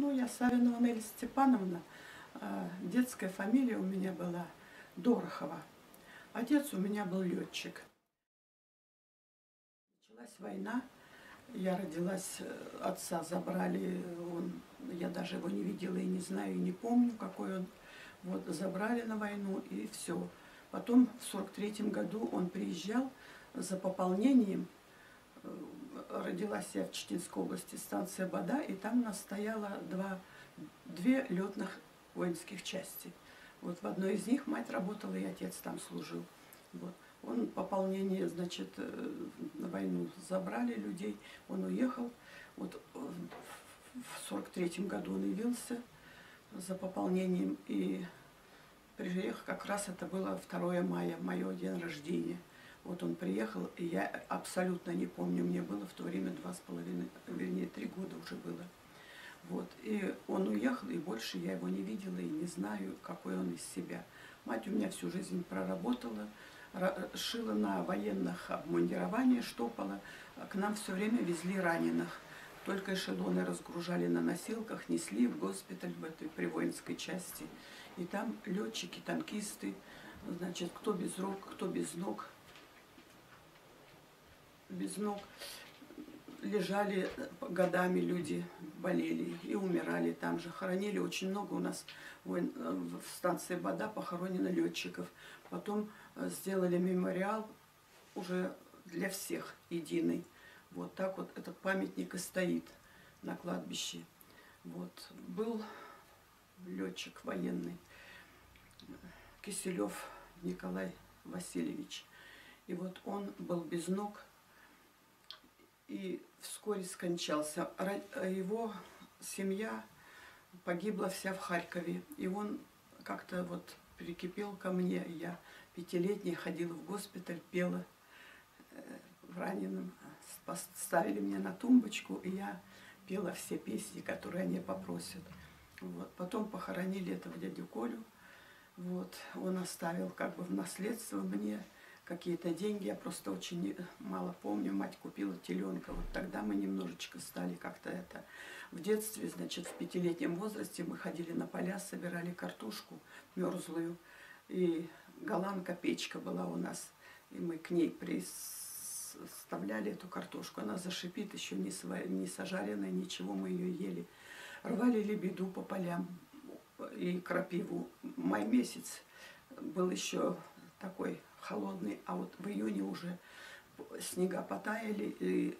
Ну, я Савинова Нелли Степановна, детская фамилия у меня была Дорохова. Отец у меня был летчик. Началась война, я родилась, отца забрали, я даже его не видела и не знаю, и не помню, какой он. Вот, забрали на войну и все. Потом в 43-м году он приезжал за пополнением. Родилась я в Чеченской области, станция Бада, и там у нас стояло две летных воинских части. Вот в одной из них мать работала, и отец там служил. Вот. Он пополнение, значит, на войну забрали людей, он уехал. Вот в 43-м году он явился за пополнением, и приехал, как раз это было 2 мая, мое день рождения. Вот он приехал, и я абсолютно не помню, мне было в то время 2,5, вернее, 3 года уже было. Вот, и он уехал, и больше я его не видела, и не знаю, какой он из себя. Мать у меня всю жизнь проработала, шила на военных обмундирование, штопала. К нам все время везли раненых. Только эшелоны разгружали на носилках, несли в госпиталь в этой при воинской части. И там летчики, танкисты, значит, кто без рук, кто без ног. Лежали годами люди, болели и умирали там же. Хоронили очень много у нас в станции Бада, похоронено летчиков. Потом сделали мемориал уже для всех единый. Вот так вот этот памятник и стоит на кладбище. Вот. Был летчик военный Киселев Николай Васильевич. И вот он был без ног и вскоре скончался. Его семья погибла вся в Харькове. И он как-то вот прикипел ко мне. Я пятилетняя ходила в госпиталь, пела раненым. Поставили меня на тумбочку, и я пела все песни, которые они попросят. Вот. Потом похоронили этого дядю Колю. Вот. Он оставил как бы в наследство мне какие-то деньги, я просто очень мало помню, мать купила теленка. Вот тогда мы немножечко стали как-то это. В детстве, значит, в 5-летнем возрасте мы ходили на поля, собирали картошку мерзлую. И голландка, печка была у нас, и мы к ней приставляли эту картошку. Она зашипит, еще не сожаренная, ничего, мы ее ели. Рвали лебеду по полям и крапиву. Май месяц был еще такой холодный, а вот в июне уже снега потаяли, и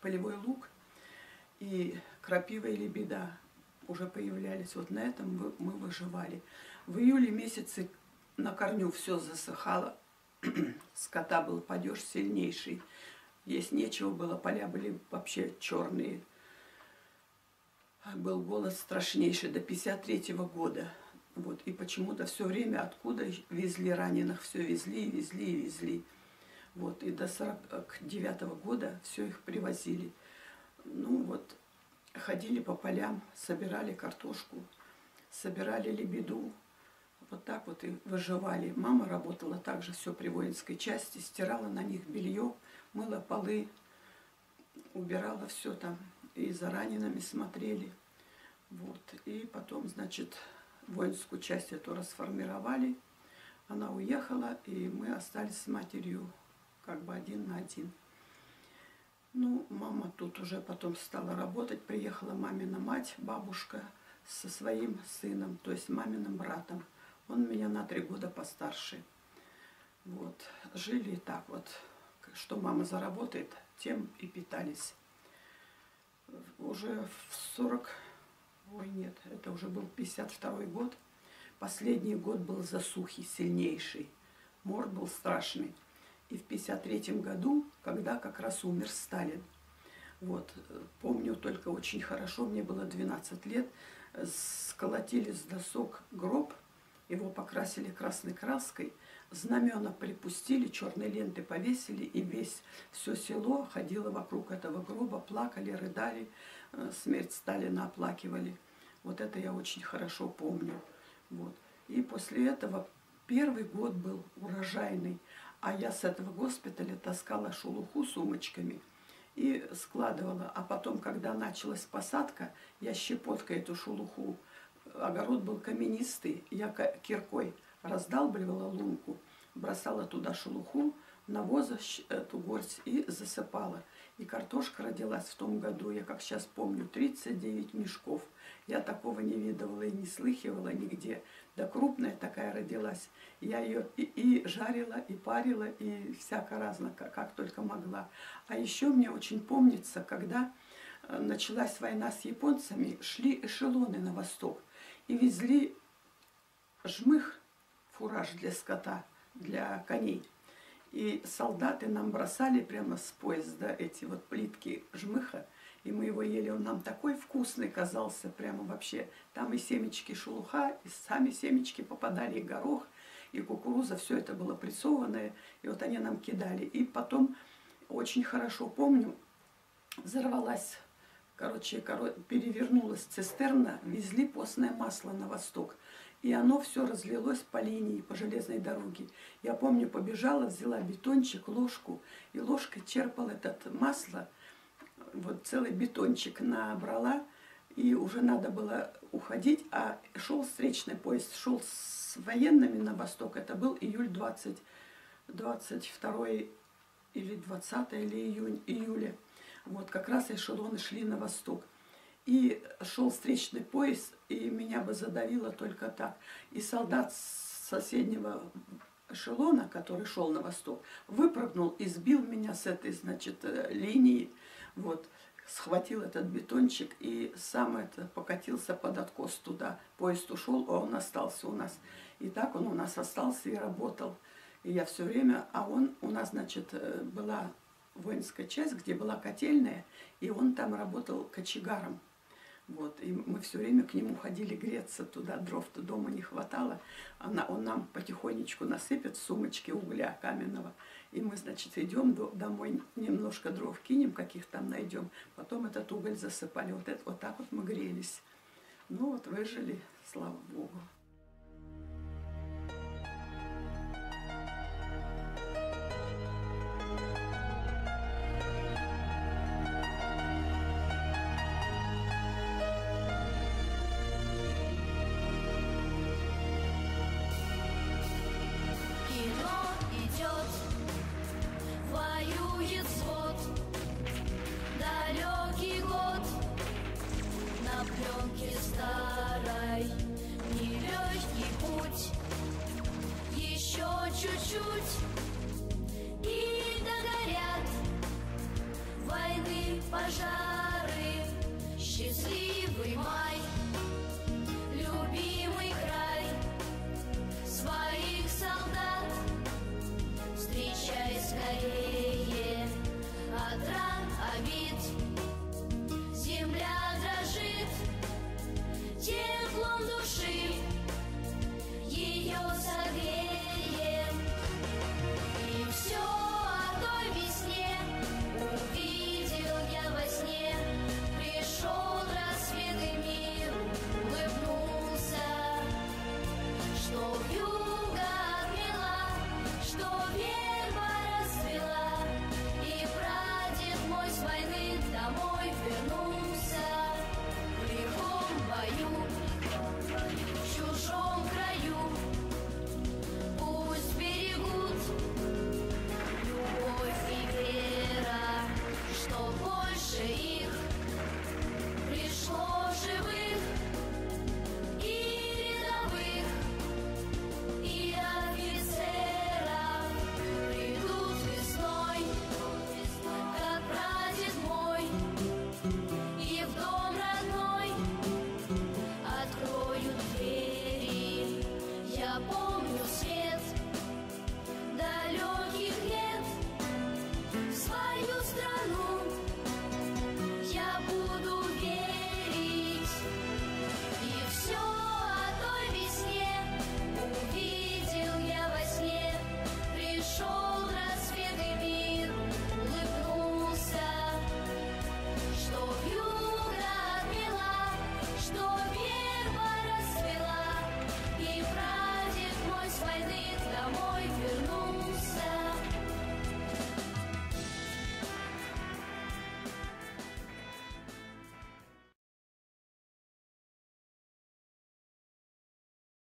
полевой лук и крапива и лебеда уже появлялись. Вот на этом мы выживали. В июле месяце на корню все засыхало, скота был падеж сильнейший, есть нечего было, поля были вообще черные. Был голод страшнейший до 1953-го года. Вот, и почему-то все время, откуда везли раненых, все везли, везли, везли. Вот, и до 1949-го года все их привозили. Ну вот, ходили по полям, собирали картошку, собирали лебеду. Вот так вот и выживали. Мама работала также все при воинской части, стирала на них белье, мыла полы, убирала все там. И за ранеными смотрели. Вот, и потом, значит, воинскую часть эту расформировали, она уехала, и мы остались с матерью как бы один на один. Ну, мама тут уже потом стала работать, приехала мамина мать, бабушка, со своим сыном, то есть маминым братом. Он меня на 3 года постарше. Вот, жили так вот, что мама заработает, тем и питались. Уже в 40... Ой, нет, это уже был 1952 год. Последний год был засухи сильнейший. Мор был страшный. И в 1953 году, когда как раз умер Сталин. Вот, помню только очень хорошо, мне было 12 лет. Сколотили с досок гроб, его покрасили красной краской, знамена припустили, черные ленты повесили, и все село ходило вокруг этого гроба, плакали, рыдали, смерть Сталина оплакивали. Вот это я очень хорошо помню. Вот. И после этого первый год был урожайный, а я с этого госпиталя таскала шелуху сумочками и складывала. А потом, когда началась посадка, я щепоткой эту шелуху, огород был каменистый, я киркой раздалбливала лунку, бросала туда шелуху, навоза эту горсть и засыпала. И картошка родилась в том году, я как сейчас помню, 39 мешков. Я такого не видывала и не слыхивала нигде. Да крупная такая родилась. Я ее и жарила, и парила, и всяко разно, как только могла. А еще мне очень помнится, когда началась война с японцами, шли эшелоны на восток и везли жмых, фураж для скота, для коней. И солдаты нам бросали прямо с поезда эти вот плитки жмыха, и мы его ели. Он нам такой вкусный казался, прямо вообще. Там и семечки шелуха, и сами семечки попадали, и горох, и кукуруза. Все это было прессованное, и вот они нам кидали. И потом, очень хорошо помню, взорвалась, короче, перевернулась цистерна, везли постное масло на восток. И оно все разлилось по линии, по железной дороге. Я помню, побежала, взяла бетончик, ложку, и ложкой черпала это масло. Вот целый бетончик набрала, и уже надо было уходить. А шел встречный поезд, шел с военными на восток. Это был июль 22 или 20 или июля. Вот как раз эшелоны шли на восток. И шел встречный поезд, и меня бы задавило только так. И солдат с соседнего эшелона, который шел на восток, выпрыгнул и сбил меня с этой, значит, линии. Вот, схватил этот бетончик и сам это покатился под откос туда. Поезд ушел, а он остался у нас. И так он у нас остался и работал. И я все время, а он у нас, значит, была воинская часть, где была котельная, и он там работал кочегаром. Вот, и мы все время к нему ходили греться туда, дров-то дома не хватало. Он нам потихонечку насыпет в сумочке угля каменного. И мы, значит, идем домой, немножко дров кинем, каких там найдем. Потом этот уголь засыпали. Вот так вот мы грелись. Ну вот выжили, слава богу.